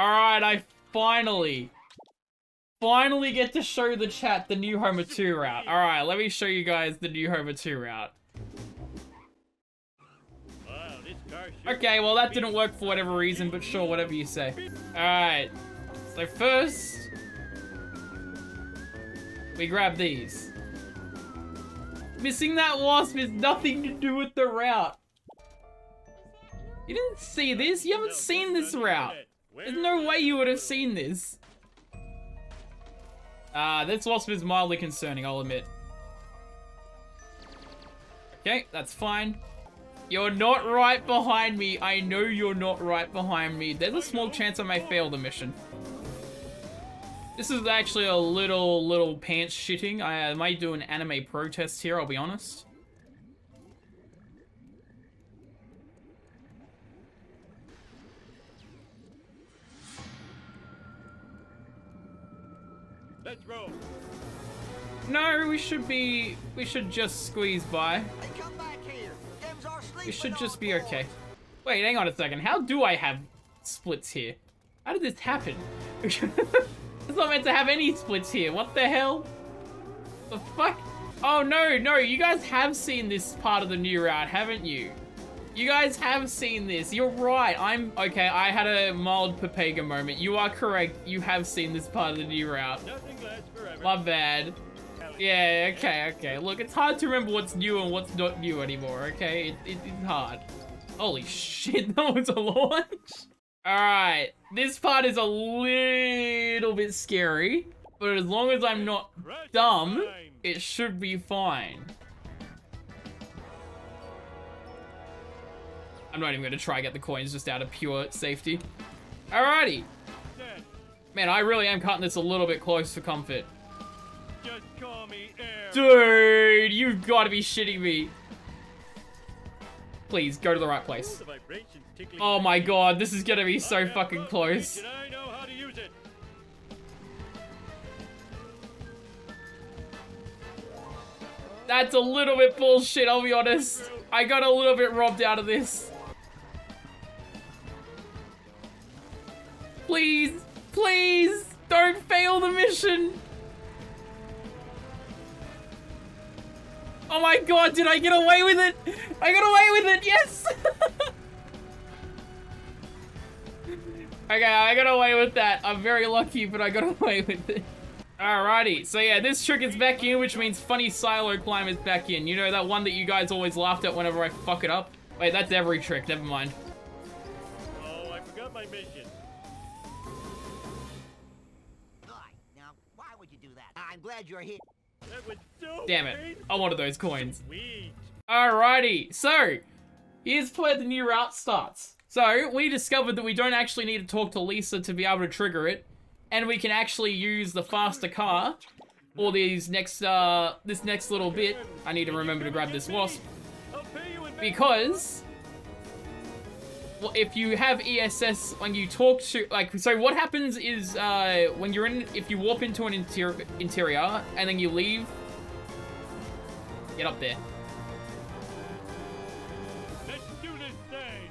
Alright, I finally get to show the chat the new Homer 2 route. Alright, let me show you guys the new Homer 2 route. Okay, well that didn't work for whatever reason, but sure, whatever you say. Alright, so first, we grab these. Missing that wasp is nothing to do with the route. You didn't see this? You haven't seen this route. There's no way you would have seen this. This wasp is mildly concerning, I'll admit. Okay, that's fine. You're not right behind me. I know you're not right behind me. There's a small chance I may fail the mission. This is actually a little pants shitting. I might do an anime protest here, I'll be honest. Let's roll. No, we should just squeeze by. We should just be okay. Wait, hang on a second. How do I have splits here? How did this happen? It's not meant to have any splits here. What the hell? The fuck? Oh no, no. You guys have seen this part of the new route, haven't you? You guys have seen this. You're right. I'm okay. I had a mild Pepega moment. You are correct. You have seen this part of the new route. My bad. Yeah, okay, okay. Look, it's hard to remember what's new and what's not new anymore, okay? It's hard. Holy shit, that was a launch. Alright, this part is a little bit scary, but as long as I'm not dumb, it should be fine. I'm not even gonna try to get the coins just out of pure safety. Alrighty. Man, I really am cutting this a little bit close for comfort. Just call me Air. Dude, you've got to be shitting me. Please, go to the right place. Oh my god, this is going to be so fucking close. That's a little bit bullshit, I'll be honest. I got a little bit robbed out of this. Please, please, don't fail the mission. Oh my god, did I get away with it? I got away with it, yes! Okay, I got away with that. I'm very lucky, but I got away with it. Alrighty, so yeah, this trick is back in, which means funny silo climb is back in. You know, that one that you guys always laughed at whenever I fuck it up? Wait, that's every trick, never mind. Oh, I forgot my mission. Good. Now, why would you do that? I'm glad you're here. That was so damn it. Mean. I wanted those coins. Sweet. Alrighty, so here's where the new route starts. So we discovered that we don't actually need to talk to Lisa to be able to trigger it, and we can actually use the faster car or these next this next little bit. I need to remember to grab this wasp because well, if you have ESS when you talk to like so what happens is when you're in if you warp into an interior and then you leave get up there. Let's do this thing.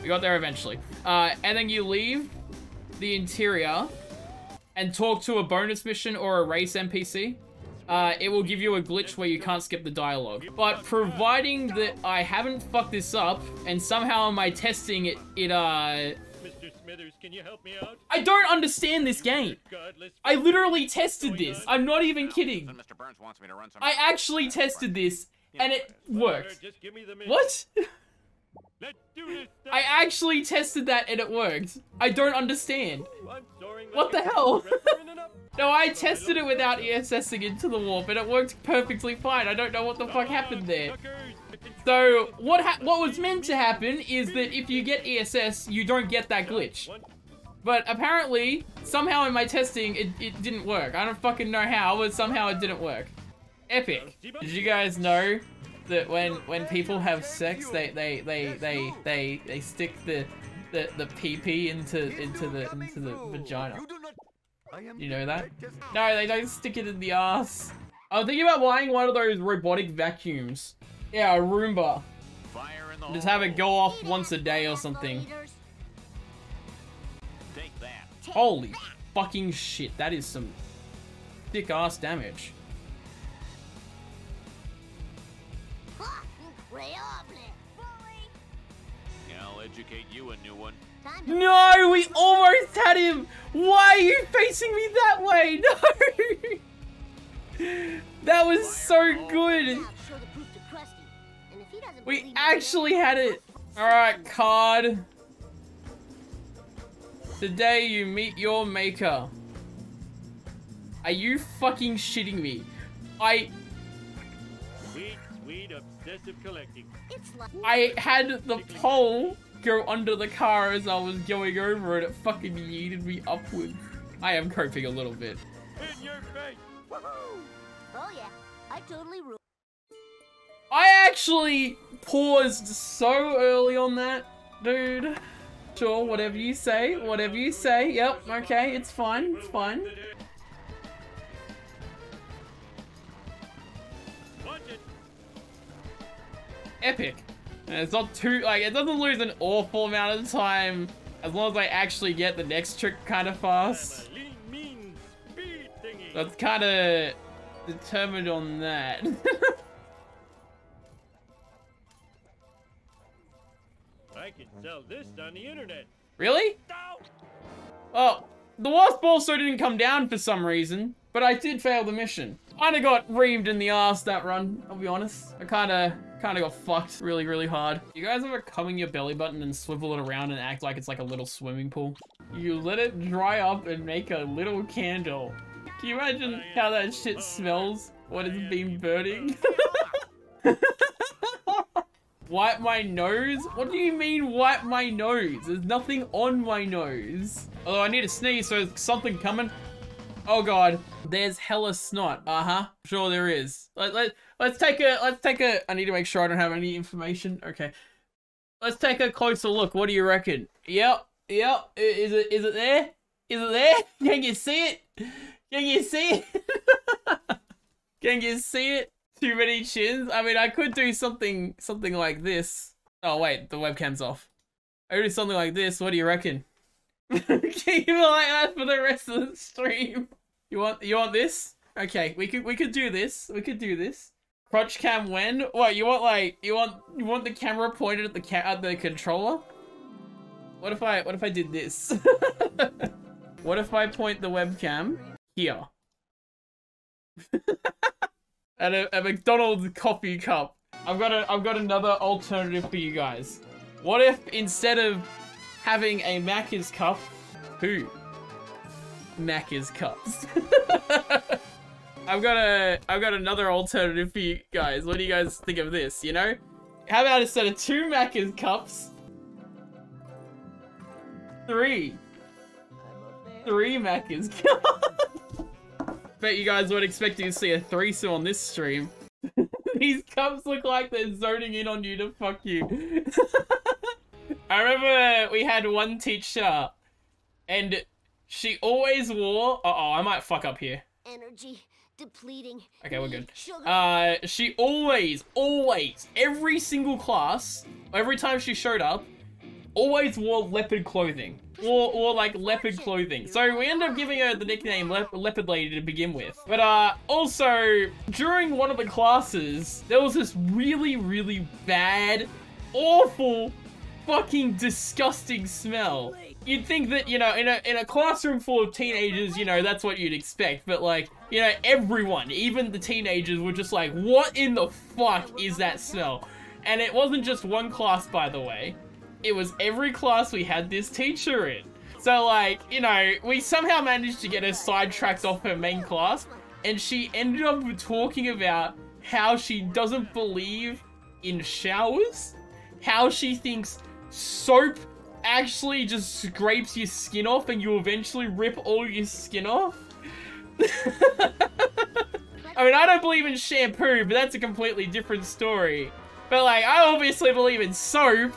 We got there eventually. And then you leave the interior and talk to a bonus mission or a race NPC. It will give you a glitch where you can't skip the dialogue. But providing that I haven't fucked this up and somehow in my testing it Mr. Smithers, can you help me out? I don't understand this game. I literally tested this. I'm not even kidding. Mr. Burns wants me to run some I actually tested this and it worked. What? I actually tested that and it worked. I don't understand. What the hell? No, I tested it without ESSing into the warp and it worked perfectly fine. I don't know what the fuck happened there. So, what was meant to happen is that if you get ESS, you don't get that glitch. But apparently, somehow in my testing, it didn't work. I don't fucking know how, but somehow it didn't work. Epic. Did you guys know that when people have sex, they stick the pee-pee into the vagina? You know that? No, they don't stick it in the ass. I'm thinking about buying one of those robotic vacuums. Yeah, a Roomba. Just have it go off once a day or something. Take that. Holy fucking shit, that is some thick ass damage. I'll educate you a new one. No, we almost had him! Why are you facing me that way? No! That was so good! We actually had it! Alright, card. Today you meet your maker. Are you fucking shitting me? Sweet, obsessive collecting. I had the pole go under the car as I was going over it. It fucking yeeted me upward. I am coping a little bit. In your face! Woohoo! Oh yeah, I totally rule. I actually paused so early on that, dude. Sure, whatever you say, whatever you say. Yep, okay, it's fine, it's fine. Epic. And it's not too, like, it doesn't lose an awful amount of time as long as I actually get the next trick kind of fast. That's kind of determined on that. I can sell this on the internet. Really? Oh, the wasp also didn't come down for some reason, but I did fail the mission. Kinda got reamed in the ass that run, I'll be honest. I kinda got fucked really, really hard. You guys ever comb your belly button and swivel it around and act like it's like a little swimming pool? You let it dry up and make a little candle. Can you imagine how that shit smells when it's been burning? Wipe my nose? What do you mean wipe my nose? There's nothing on my nose. Although I need a sneeze, so there's something coming. Oh god, there's hella snot. Uh-huh, sure there is. Let's take a, I need to make sure I don't have any information. Okay. Let's take a closer look. What do you reckon? Yep. Is it there? Is it there? Can you see it? Can you see it? Can you see it? Too many chins? I mean, I could do something like this. Oh wait, the webcam's off. I could do something like this. What do you reckon? Keep it like that for the rest of the stream. You want this? Okay, we could do this. We could do this. Crotch cam when? What you want? Like you want the camera pointed at the controller? What if I did this? What if I point the webcam here? At a McDonald's coffee cup. I've got another alternative for you guys. What if instead of having a Macca's cup, who? Macca's cups. I've got another alternative for you guys. What do you guys think of this, you know? How about instead of 2 Macca's cups, 3. 3 Macca's cups. Bet you guys weren't expecting to see a threesome on this stream. These cups look like they're zoning in on you to fuck you. I remember we had one teacher and she always wore... Uh-oh, I might fuck up here. Energy depleting. Okay, we're good. She always, every single class, every time she showed up, always wore leopard clothing. Or like leopard clothing. So we ended up giving her the nickname Leopard Lady to begin with. But also, during one of the classes, there was this really, really bad, awful... fucking disgusting smell. You'd think that, you know, in a classroom full of teenagers, you know, that's what you'd expect, but like, you know, everyone, even the teenagers, were just like, what in the fuck is that smell? And it wasn't just one class, by the way. It was every class we had this teacher in. So like, you know, we somehow managed to get her sidetracked off her main class, and she ended up talking about how she doesn't believe in showers, how she thinks soap actually just scrapes your skin off and you eventually rip all your skin off. I mean, I don't believe in shampoo, but that's a completely different story. But like, I obviously believe in soap,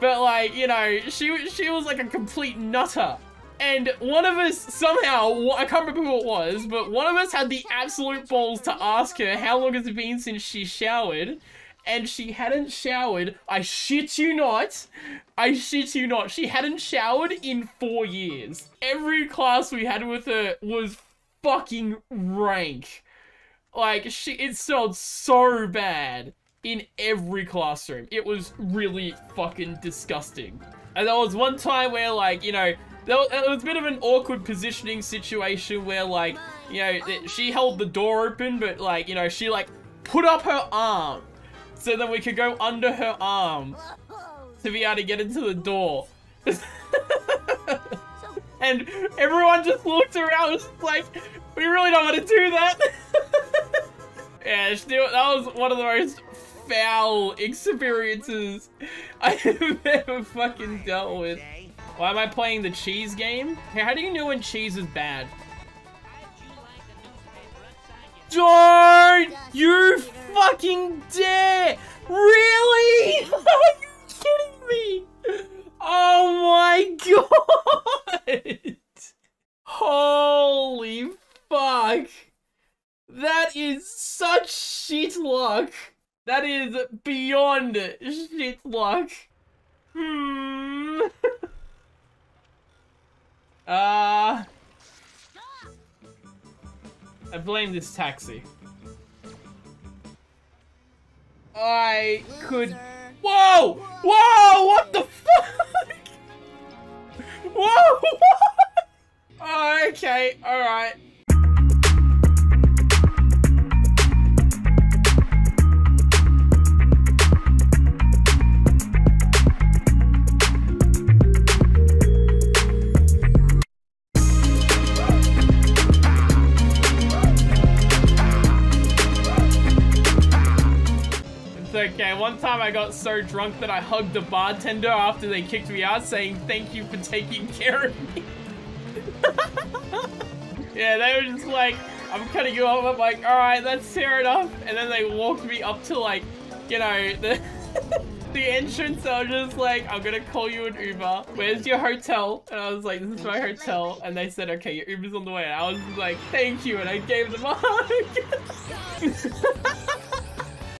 but like, you know, she was like a complete nutter. And one of us somehow, I can't remember who it was, but one of us had the absolute balls to ask her how long it's been since she showered. and she hadn't showered. I shit you not. I shit you not. She hadn't showered in 4 years. Every class we had with her was fucking rank. Like, it smelled so bad in every classroom. It was really fucking disgusting. And there was one time where, like, you know, it was a bit of an awkward positioning situation where, like, you know, she held the door open, but, like, you know, she, like, put up her arm so that we could go under her arm to be able to get into the door. And everyone just looked around, was like, we really don't want to do that. Yeah, that was one of the most foul experiences I have ever fucking dealt with. Why am I playing the cheese game? How do you know when cheese is bad? Don't you fucking dare! Really? Are you kidding me? Oh my god! Holy fuck! That is such shit luck! That is beyond shit luck! I blame this taxi. I could... Whoa! Whoa! What the fuck? Whoa! Oh, okay, alright. Okay, one time I got so drunk that I hugged the bartender after they kicked me out, saying thank you for taking care of me. Yeah, they were just like, I'm cutting you off. I'm like, alright, that's fair enough. And then they walked me up to, like, you know, the, the entrance. I was just like, I'm gonna call you an Uber. Where's your hotel? And I was like, this is my hotel. And they said, okay, your Uber's on the way. And I was just like, thank you. And I gave them a hug.